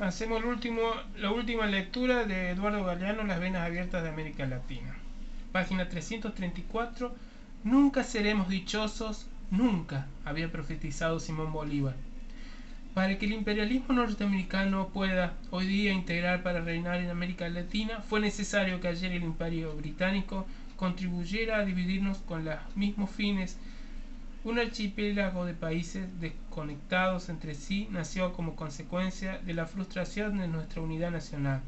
hacemos la última lectura de Eduardo Galeano, Las Venas Abiertas de América Latina. Página 334. Nunca seremos dichosos, nunca, había profetizado Simón Bolívar. Para que el imperialismo norteamericano pueda hoy día integrar para reinar en América Latina, fue necesario que ayer el imperio británico contribuyera a dividirnos con los mismos fines. Un archipiélago de países desconectados entre sí nació como consecuencia de la frustración de nuestra unidad nacional.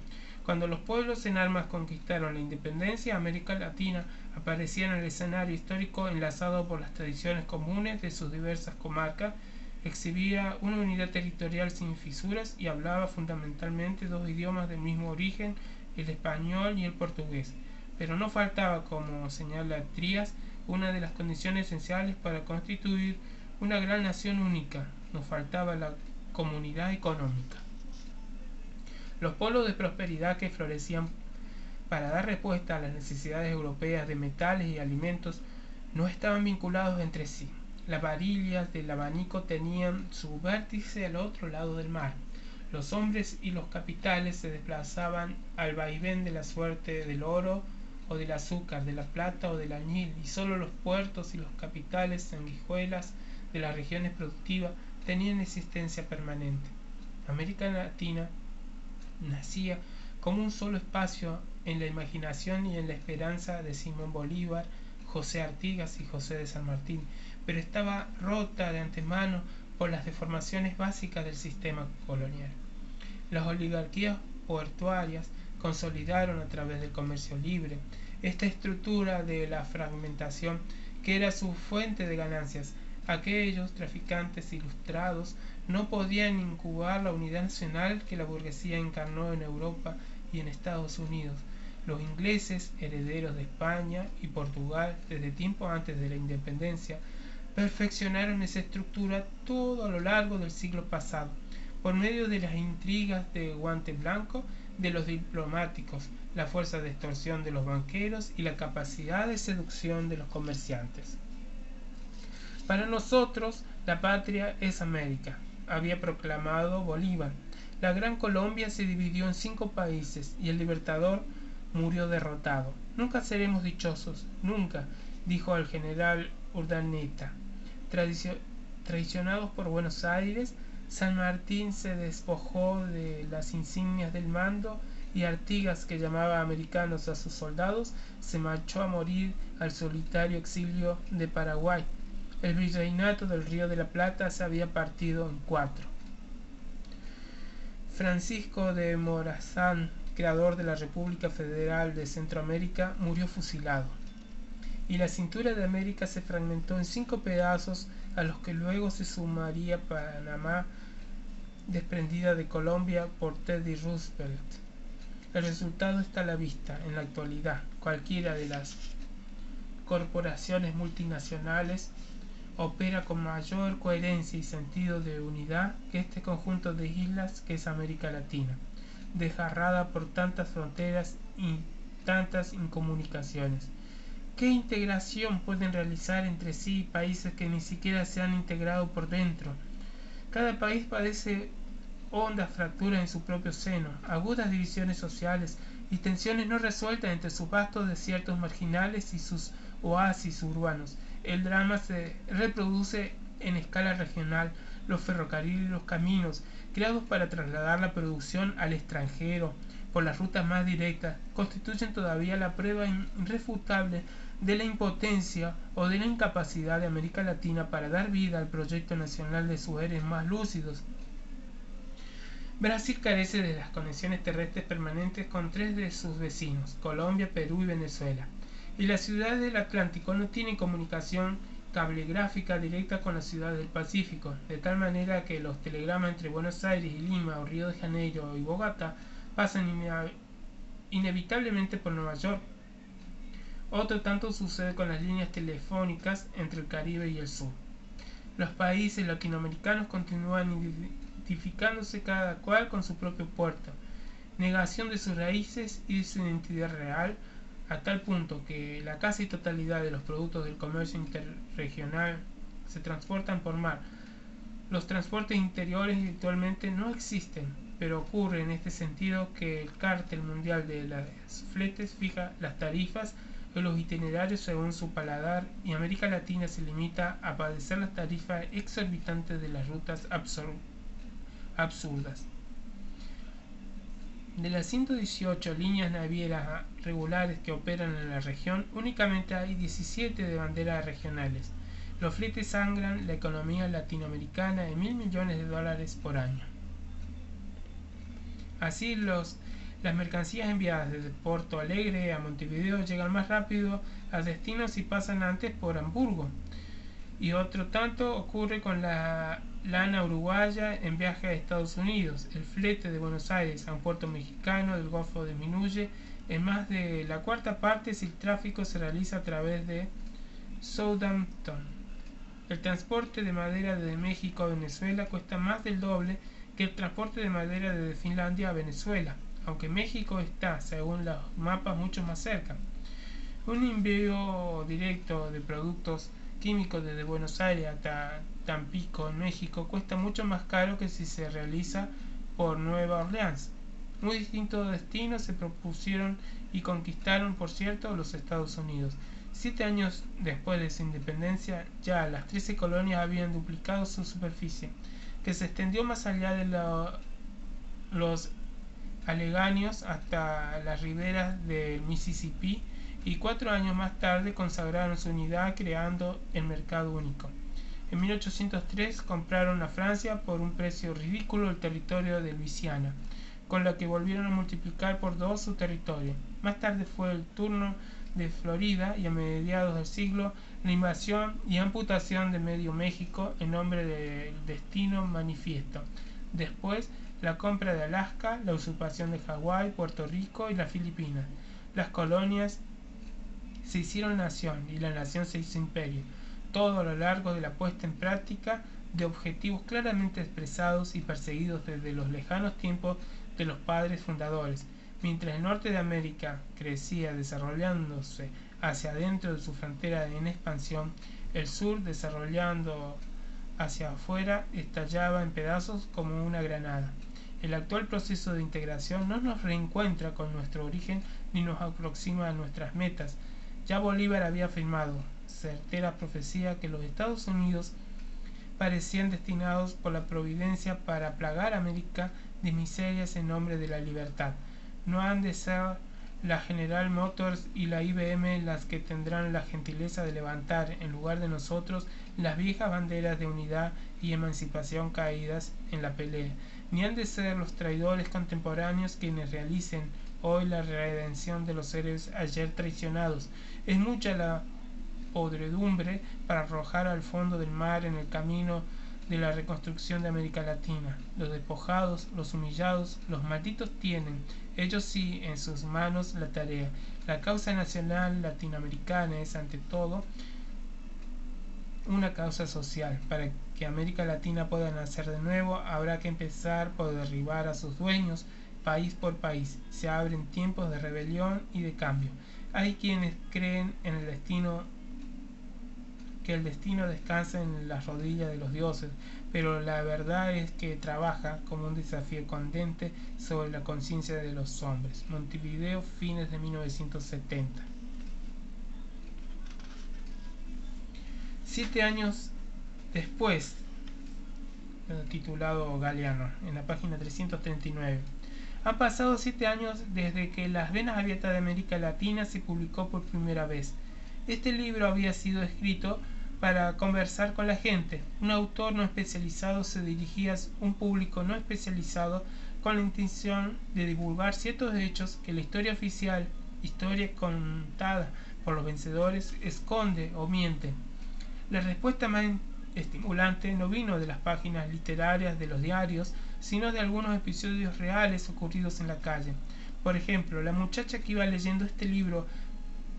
Cuando los pueblos en armas conquistaron la independencia, América Latina aparecía en el escenario histórico enlazado por las tradiciones comunes de sus diversas comarcas, exhibía una unidad territorial sin fisuras y hablaba fundamentalmente dos idiomas del mismo origen, el español y el portugués. Pero no faltaba, como señala Trías, una de las condiciones esenciales para constituir una gran nación única. Nos faltaba la comunidad económica. Los polos de prosperidad que florecían para dar respuesta a las necesidades europeas de metales y alimentos no estaban vinculados entre sí. Las varillas del abanico tenían su vértice al otro lado del mar. Los hombres y los capitales se desplazaban al vaivén de la suerte del oro o del azúcar, de la plata o del añil, y solo los puertos y los capitales sanguijuelas de las regiones productivas tenían existencia permanente. América Latina nacía como un solo espacio en la imaginación y en la esperanza de Simón Bolívar, José Artigas y José de San Martín, pero estaba rota de antemano por las deformaciones básicas del sistema colonial. Las oligarquías portuarias consolidaron a través del comercio libre esta estructura de la fragmentación que era su fuente de ganancias. Aquellos traficantes ilustrados no podían incubar la unidad nacional que la burguesía encarnó en Europa y en Estados Unidos. Los ingleses, herederos de España y Portugal desde tiempo antes de la independencia, perfeccionaron esa estructura todo a lo largo del siglo pasado, por medio de las intrigas de guante blanco de los diplomáticos, la fuerza de extorsión de los banqueros y la capacidad de seducción de los comerciantes. Para nosotros, la patria es América, había proclamado Bolívar. La Gran Colombia se dividió en 5 países y el libertador murió derrotado. Nunca seremos dichosos, nunca, dijo el general Urdaneta. Traicionados por Buenos Aires, San Martín se despojó de las insignias del mando y Artigas, que llamaba americanos a sus soldados, se marchó a morir al solitario exilio de Paraguay. El virreinato del Río de la Plata se había partido en 4. Francisco de Morazán, creador de la República Federal de Centroamérica, murió fusilado. Y la cintura de América se fragmentó en 5 pedazos a los que luego se sumaría Panamá, desprendida de Colombia por Teddy Roosevelt. El resultado está a la vista en la actualidad. Cualquiera de las corporaciones multinacionales opera con mayor coherencia y sentido de unidad que este conjunto de islas que es América Latina, desgarrada por tantas fronteras y tantas incomunicaciones. ¿Qué integración pueden realizar entre sí países que ni siquiera se han integrado por dentro? Cada país padece hondas fracturas en su propio seno, agudas divisiones sociales y tensiones no resueltas entre sus vastos desiertos marginales y sus oasis urbanos. El drama se reproduce en escala regional. Los ferrocarriles y los caminos, creados para trasladar la producción al extranjero por las rutas más directas, constituyen todavía la prueba irrefutable de la impotencia o de la incapacidad de América Latina para dar vida al proyecto nacional de sus eres más lúcidos. Brasil carece de las conexiones terrestres permanentes con 3 de sus vecinos, Colombia, Perú y Venezuela, y las ciudades del Atlántico no tienen comunicación cablegráfica directa con las ciudades del Pacífico, de tal manera que los telegramas entre Buenos Aires y Lima o Río de Janeiro y Bogotá pasan inevitablemente por Nueva York. Otro tanto sucede con las líneas telefónicas entre el Caribe y el sur. Los países latinoamericanos continúan identificándose cada cual con su propio puerto, negación de sus raíces y de su identidad real, a tal punto que la casi totalidad de los productos del comercio interregional se transportan por mar, Los transportes interiores habitualmente no existen, pero ocurre en este sentido que el Cártel Mundial de los Fletes fija las tarifas o los itinerarios según su paladar, y América Latina se limita a padecer las tarifas exorbitantes de las rutas absurdas. De las 118 líneas navieras regulares que operan en la región, únicamente hay 17 de banderas regionales. Los fletes sangran la economía latinoamericana de $1.000 millones por año. Así, las mercancías enviadas desde Porto Alegre a Montevideo llegan más rápido a destinos y pasan antes por Hamburgo. Y otro tanto ocurre con la lana uruguaya en viaje a Estados Unidos. El flete de Buenos Aires a un puerto mexicano del Golfo disminuye en más de la cuarta parte si el tráfico se realiza a través de Southampton. El transporte de madera de México a Venezuela cuesta más del doble que el transporte de madera desde Finlandia a Venezuela, aunque México está, según los mapas, mucho más cerca. Un envío directo de productos químicos desde Buenos Aires hasta Tampico, en México, cuesta mucho más caro que si se realiza por Nueva Orleans. Muy distintos destinos se propusieron y conquistaron, por cierto, los Estados Unidos. 7 años después de su independencia, ya las 13 colonias habían duplicado su superficie, que se extendió más allá de los Alegaños hasta las riberas del Mississippi, y 4 años más tarde consagraron su unidad creando el mercado único. En 1803 compraron a Francia por un precio ridículo el territorio de Luisiana, con lo que volvieron a multiplicar por 2 su territorio. Más tarde fue el turno de Florida, y a mediados del siglo la invasión y amputación de medio México en nombre del destino manifiesto. Después, la compra de Alaska, la usurpación de Hawái, Puerto Rico y las Filipinas. Las colonias se hicieron nación y la nación se hizo imperio, todo a lo largo de la puesta en práctica de objetivos claramente expresados y perseguidos desde los lejanos tiempos de los padres fundadores. Mientras el norte de América crecía desarrollándose hacia adentro de su frontera en expansión, el sur, desarrollando hacia afuera, estallaba en pedazos como una granada. El actual proceso de integración no nos reencuentra con nuestro origen ni nos aproxima a nuestras metas. Ya Bolívar había afirmado, certera profecía, que los Estados Unidos parecían destinados por la providencia para plagar a América de miserias en nombre de la libertad. No han de ser la General Motors y la IBM las que tendrán la gentileza de levantar, en lugar de nosotros, las viejas banderas de unidad y emancipación caídas en la pelea. Ni han de ser los traidores contemporáneos quienes realicen hoy la redención de los héroes ayer traicionados. Es mucha la podredumbre para arrojar al fondo del mar en el camino de la reconstrucción de América Latina. Los despojados, los humillados, los malditos tienen, ellos sí, en sus manos la tarea. La causa nacional latinoamericana es, ante todo, una causa social. Para que América Latina pueda nacer de nuevo, habrá que empezar por derribar a sus dueños, país por país. Se abren tiempos de rebelión y de cambio. Hay quienes creen en el destino, que el destino descansa en las rodillas de los dioses, pero la verdad es que trabaja como un desafío candente sobre la conciencia de los hombres. Montevideo, fines de 1970. 7 años después, titulado Galeano, en la página 339. Han pasado 7 años desde que Las Venas Abiertas de América Latina se publicó por primera vez. Este libro había sido escrito para conversar con la gente. Un autor no especializado se dirigía a un público no especializado con la intención de divulgar ciertos hechos que la historia oficial, historia contada por los vencedores, esconde o miente. La respuesta más estimulante no vino de las páginas literarias de los diarios, sino de algunos episodios reales ocurridos en la calle. Por ejemplo, la muchacha que iba leyendo este libro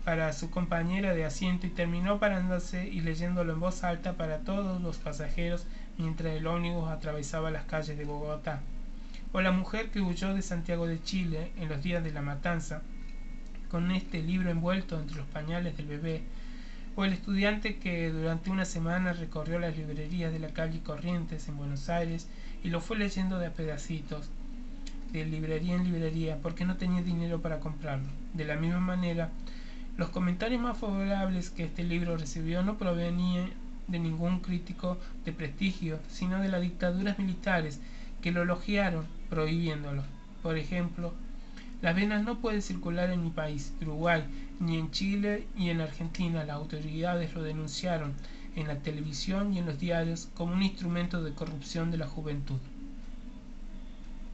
para su compañera de asiento y terminó parándose y leyéndolo en voz alta para todos los pasajeros mientras el ómnibus atravesaba las calles de Bogotá. O la mujer que huyó de Santiago de Chile en los días de la matanza, con este libro envuelto entre los pañales del bebé. o el estudiante que durante una semana recorrió las librerías de la calle Corrientes en Buenos Aires y lo fue leyendo de a pedacitos, de librería en librería, porque no tenía dinero para comprarlo. De la misma manera, los comentarios más favorables que este libro recibió no provenían de ningún crítico de prestigio, sino de las dictaduras militares, que lo elogiaron prohibiéndolo. Por ejemplo, Las Venas no puede circular en mi país, Uruguay, ni en Chile y en Argentina. Las autoridades lo denunciaron en la televisión y en los diarios como un instrumento de corrupción de la juventud.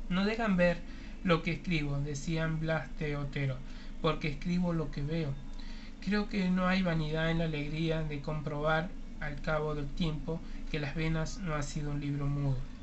No dejan ver lo que escribo, decían Blas de Otero, porque escribo lo que veo. Creo que no hay vanidad en la alegría de comprobar al cabo del tiempo que Las Venas no ha sido un libro mudo.